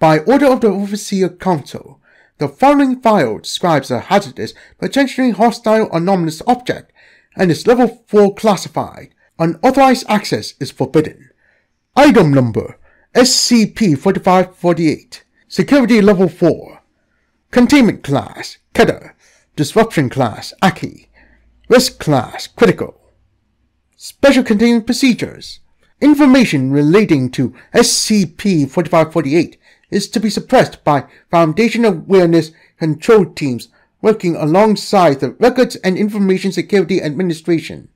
By order of the Overseer Council, the following file describes a hazardous, potentially hostile anomalous object and is level 4 classified. Unauthorized access is forbidden. Item number SCP-4548. Security level 4. Containment class Keter. Disruption class Aki. Risk class Critical. Special containment procedures. Information relating to SCP-4548 is to be suppressed by Foundation Awareness Control Teams working alongside the Records and Information Security Administration.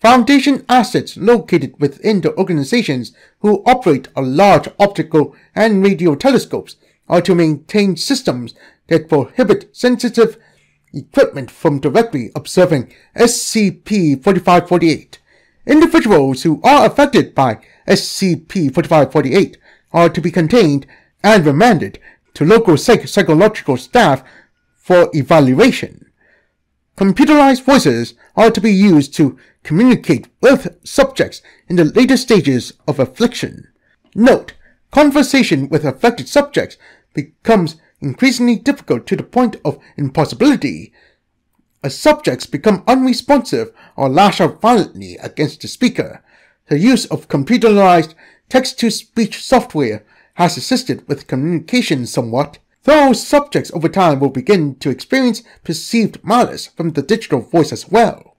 Foundation assets located within the organizations who operate a large optical and radio telescopes are to maintain systems that prohibit sensitive equipment from directly observing SCP-4548. Individuals who are affected by SCP-4548 are to be contained and remanded to local psychological staff for evaluation. Computerized voices are to be used to communicate with subjects in the later stages of affliction. Note, conversation with affected subjects becomes increasingly difficult to the point of impossibility, as subjects become unresponsive or lash out violently against the speaker. The use of computerized text-to-speech software has assisted with communication somewhat, though subjects over time will begin to experience perceived malice from the digital voice as well.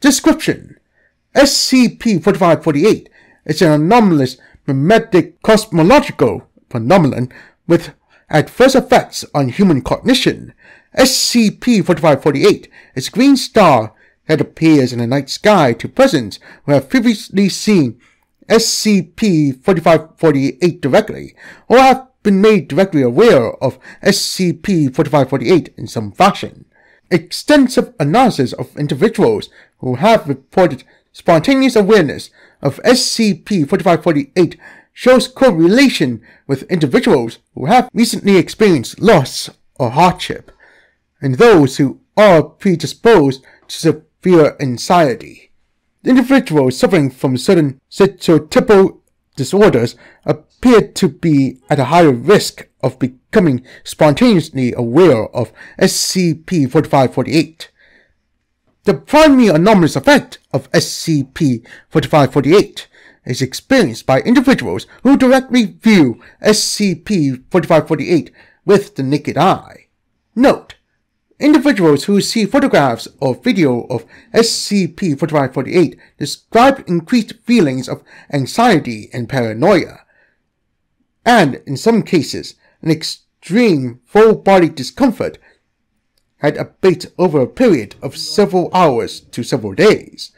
Description: SCP-4548 is an anomalous mimetic cosmological phenomenon with adverse effects on human cognition. SCP-4548 is a green star that appears in the night sky to persons who have previously seen SCP-4548 directly, or have been made directly aware of SCP-4548 in some fashion. Extensive analysis of individuals who have reported spontaneous awareness of SCP-4548 shows correlation with individuals who have recently experienced loss or hardship, and those who are predisposed to severe anxiety. Individuals suffering from certain schizotypal disorders appear to be at a higher risk of becoming spontaneously aware of SCP-4548. The primary anomalous effect of SCP-4548 is experienced by individuals who directly view SCP-4548 with the naked eye. Note, individuals who see photographs or video of SCP-4548 describe increased feelings of anxiety and paranoia, and in some cases, an extreme full-body discomfort that abates over a period of several hours to several days.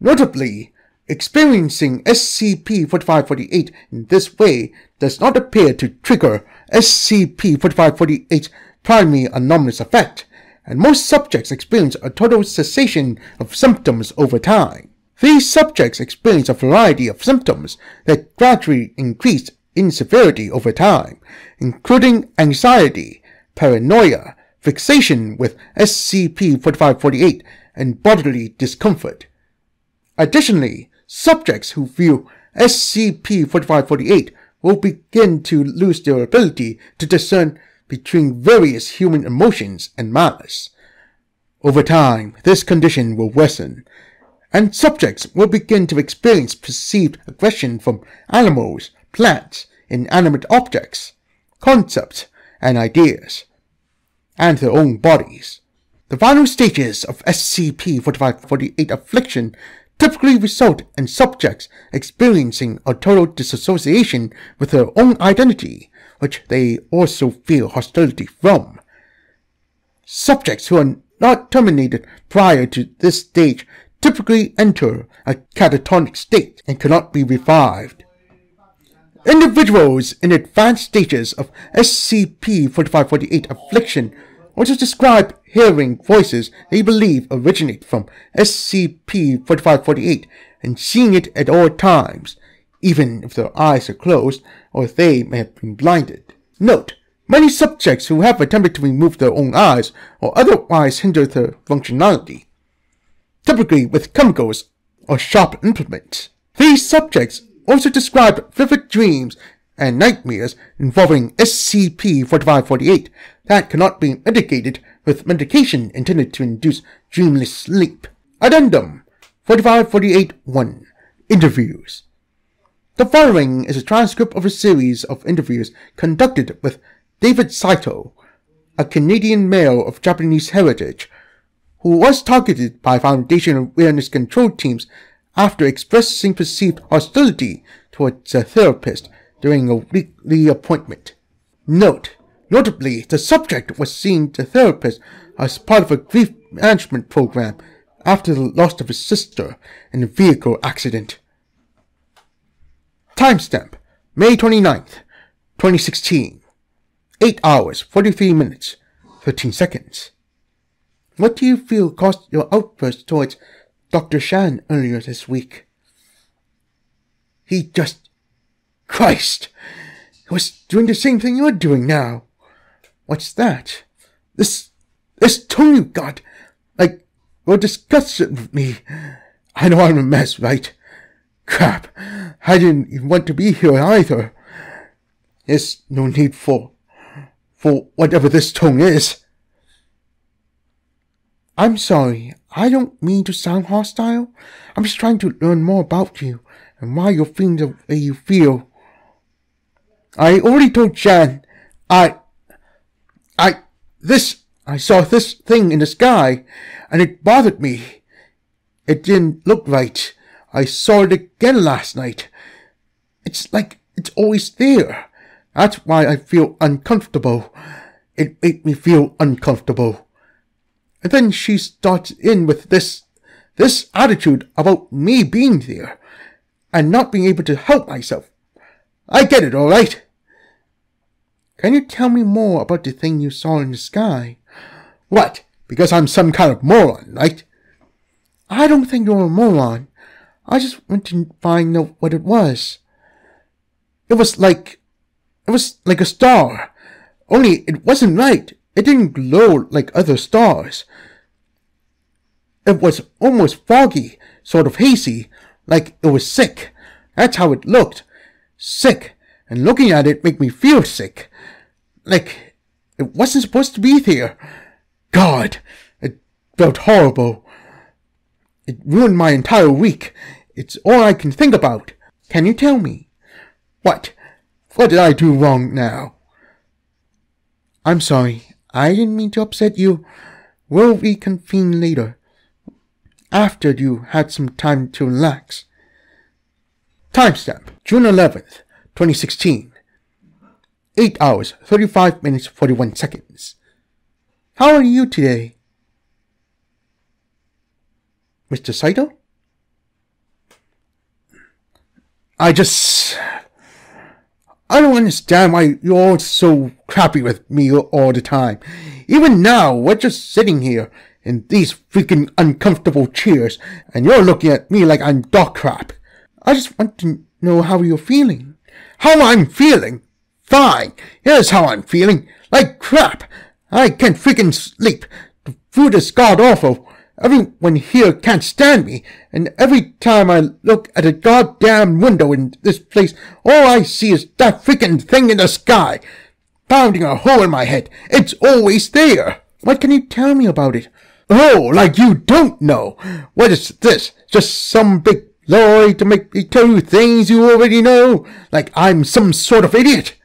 Notably, experiencing SCP-4548 in this way does not appear to trigger SCP-4548's primary anomalous effect, and most subjects experience a total cessation of symptoms over time. These subjects experience a variety of symptoms that gradually increase in severity over time, including anxiety, paranoia, fixation with SCP-4548, and bodily discomfort. Additionally, subjects who view SCP-4548 will begin to lose their ability to discern between various human emotions and malice. Over time, this condition will worsen, and subjects will begin to experience perceived aggression from animals, plants, inanimate objects, concepts, and ideas, and their own bodies. The final stages of SCP-4548 affliction typically result in subjects experiencing a total disassociation with their own identity, which they also feel hostility from. Subjects who are not terminated prior to this stage typically enter a catatonic state and cannot be revived. Individuals in advanced stages of SCP-4548 affliction also describe hearing voices they believe originate from SCP-4548 and seeing it at all times, even if their eyes are closed or they may have been blinded. Note, many subjects who have attempted to remove their own eyes or otherwise hinder their functionality, typically with chemicals or sharp implements. These subjects also described vivid dreams and nightmares involving SCP-4548 that cannot be mitigated with medication intended to induce dreamless sleep. Addendum 4548-1 Interviews. The following is a transcript of a series of interviews conducted with David Saito, a Canadian male of Japanese heritage, who was targeted by Foundation Awareness Control teams after expressing perceived hostility towards a therapist during a weekly appointment. Note, notably, the subject was seeing the therapist as part of a grief management program after the loss of his sister in a vehicle accident. Timestamp, May 29th, 2016, 8 hours, 43 minutes, 13 seconds. What do you feel caused your outburst towards Dr. Shan earlier this week? He just... Christ! He was doing the same thing you're doing now. What's that? This tone you got. Like, you're disgusted with me. I know I'm a mess, right? Crap, I didn't even want to be here either. There's no need for whatever this tone is. I'm sorry, I don't mean to sound hostile. I'm just trying to learn more about you and why you're feeling the way you feel. I already told Shan, I saw this thing in the sky and it bothered me. It didn't look right. I saw it again last night. It's like it's always there. That's why I feel uncomfortable. It made me feel uncomfortable. And then she starts in with this attitude about me being there and not being able to help myself. I get it, all right? Can you tell me more about the thing you saw in the sky? What? Because I'm some kind of moron, right? I don't think you're a moron. I just want to find out what it was. It was like a star. Only it wasn't right. It didn't glow like other stars. It was almost foggy, sort of hazy, like it was sick. That's how it looked. Sick. And looking at it made me feel sick. Like it wasn't supposed to be there. God, it felt horrible. It ruined my entire week. It's all I can think about. Can you tell me? What? What did I do wrong now? I'm sorry. I didn't mean to upset you. We'll reconvene later, after you had some time to relax. Timestamp, June 11th, 2016. 8 hours, 35 minutes, 41 seconds. How are you today? Mr. Saito? I don't understand why you're so crappy with me all the time. Even now, we're just sitting here in these freaking uncomfortable chairs, and you're looking at me like I'm dog crap. I just want to know how you're feeling. How I'm feeling? Fine. Here's how I'm feeling. Like crap. I can't freaking sleep. The food is god-awful. Everyone here can't stand me, and every time I look at a goddamn window in this place, all I see is that freaking thing in the sky, pounding a hole in my head. It's always there. What can you tell me about it? Oh, like you don't know. What is this? Just some big lie to make me tell you things you already know? Like I'm some sort of idiot?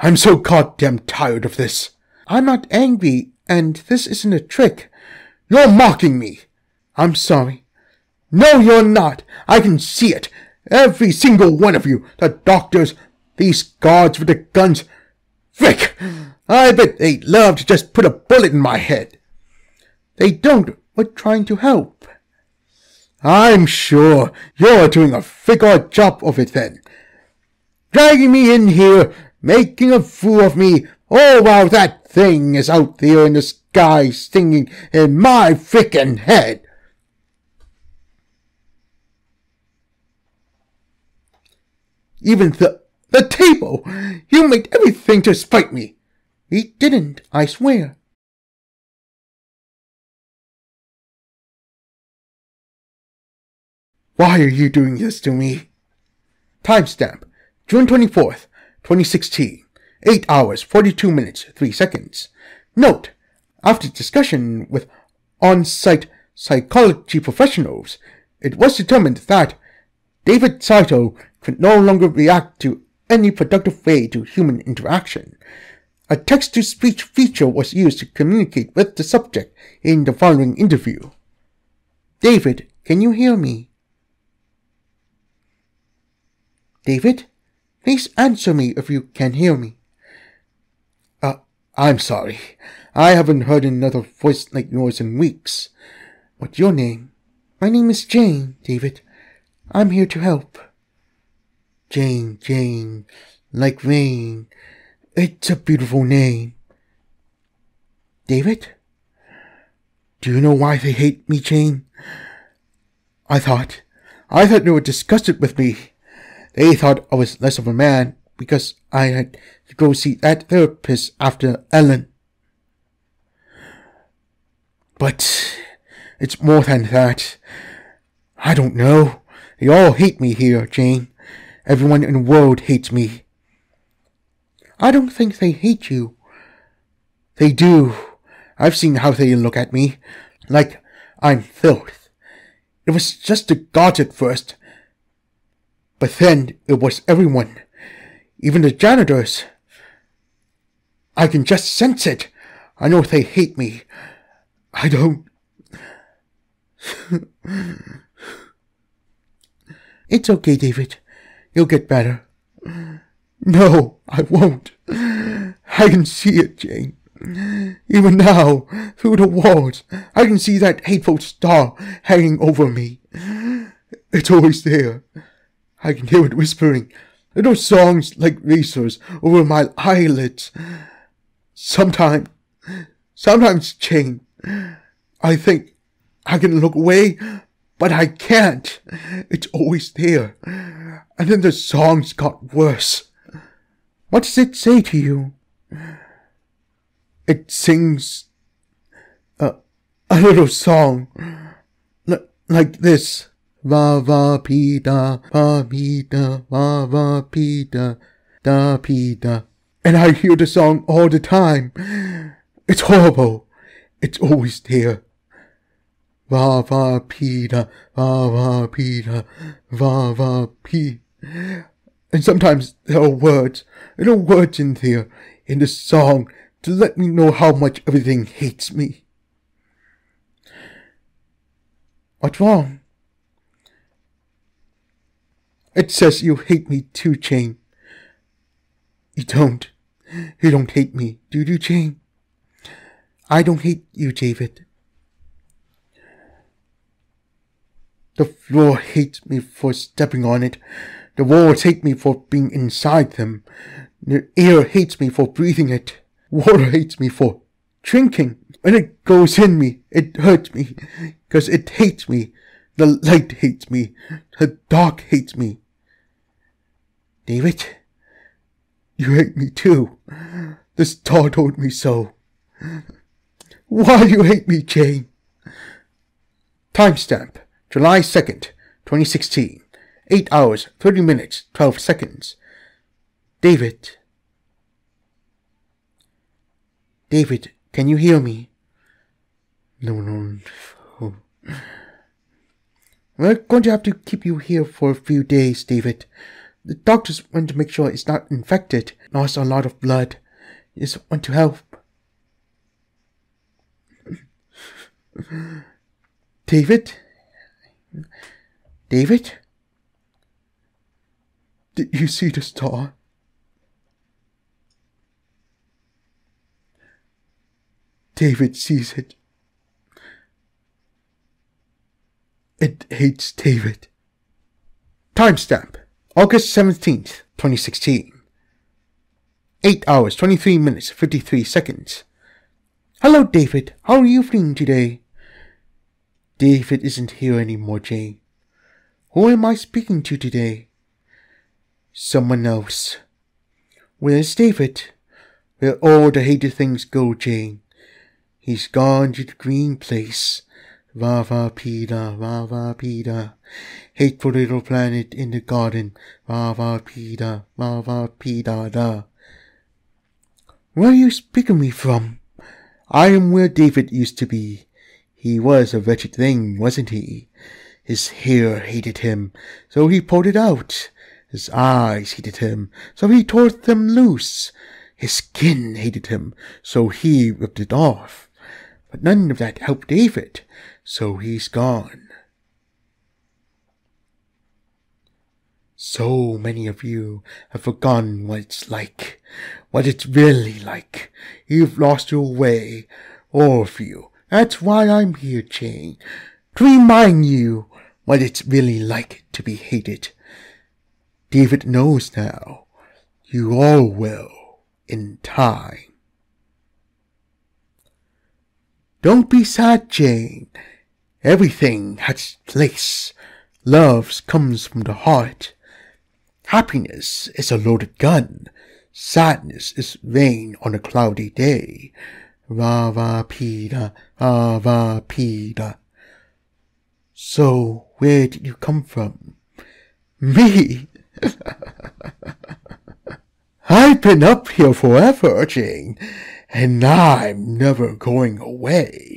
I'm so goddamn tired of this. I'm not angry, and this isn't a trick. You're mocking me. I'm sorry. No, you're not. I can see it. Every single one of you. The doctors, these guards with the guns. Frick! I bet they'd love to just put a bullet in my head. They don't. We're trying to help. I'm sure you're doing a figure job of it then. Dragging me in here, making a fool of me, all while that thing is out there in the sky stinging in my frickin' head. Even the table! You made everything to spite me! We didn't, I swear. Why are you doing this to me? Timestamp, June 24th, 2016, 8 hours, 42 minutes, 3 seconds. Note, after discussion with on-site psychology professionals, it was determined that David Saito could no longer react to any productive way to human interaction. A text-to-speech feature was used to communicate with the subject in the following interview. David, can you hear me? David, please answer me if you can hear me. I'm sorry. I haven't heard another voice like yours in weeks. What's your name? My name is Jane, David. I'm here to help. Jane, Jane, like rain. It's a beautiful name. David? Do you know why they hate me, Jane? I thought they were disgusted with me. They thought I was less of a man because I had to go see that therapist after Ellen. But it's more than that. I don't know. They all hate me here, Jane. Everyone in the world hates me. I don't think they hate you. They do. I've seen how they look at me, like I'm filth. It was just the guards at first. But then it was everyone, even the janitors. I can just sense it. I know they hate me. I don't... It's okay, David. You'll get better. No, I won't. I can see it, Jane. Even now, through the walls, I can see that hateful star hanging over me. It's always there. I can hear it whispering little songs like racers over my eyelids. Sometimes, Jane, I think I can look away, but I can't. It's always there. And then the songs got worse. What does it say to you? It sings a little song like this. Va-va pita, va-pita, va-va pita, da-pita. And I hear the song all the time. It's horrible. It's always there. Va-va pita, va-va pita, va-va pita. And sometimes there are words, little words in there, in the song, to let me know how much everything hates me. What's wrong? It says you hate me too, Jane. You don't. You don't hate me, do you, Jane? I don't hate you, David. The floor hates me for stepping on it. The walls hate me for being inside them. The air hates me for breathing it. Water hates me for drinking. When it goes in me, it hurts me, because it hates me. The light hates me. The dark hates me. David, you hate me too. The star told me so. Why do you hate me, Jane? Timestamp, July 2nd, 2016. 8 hours, 30 minutes, 12 seconds. David. David, can you hear me? No. We're going to have to keep you here for a few days, David. The doctors want to make sure it's not infected. Lost a lot of blood. Just want to help. David? David? Did you see the star? David sees it. It hates David. Timestamp, August 17th, 2016. 8 hours, 23 minutes, 53 seconds. Hello, David. How are you feeling today? David isn't here anymore, Jane. Who am I speaking to today? Someone else. Where's David? Where all the hated things go, Jane. He's gone to the green place, Vavapeda, Vavapeda, hateful little planet in the garden, Vavapeda, Vavapeda da. Where do you speak of me from? I am where David used to be. He was a wretched thing, wasn't he? His hair hated him, so he pulled it out. His eyes hated him, so he tore them loose. His skin hated him, so he ripped it off. But none of that helped David, so he's gone. So many of you have forgotten what it's like, what it's really like. You've lost your way, all of you. That's why I'm here, Jane, to remind you what it's really like to be hated. David knows now. You all will, in time. Don't be sad, Jane. Everything has its place. Love comes from the heart. Happiness is a loaded gun. Sadness is rain on a cloudy day. Vavapeda, Vavapeda. So, where did you come from? Me? I've been up here forever, Jane. And I'm never going away.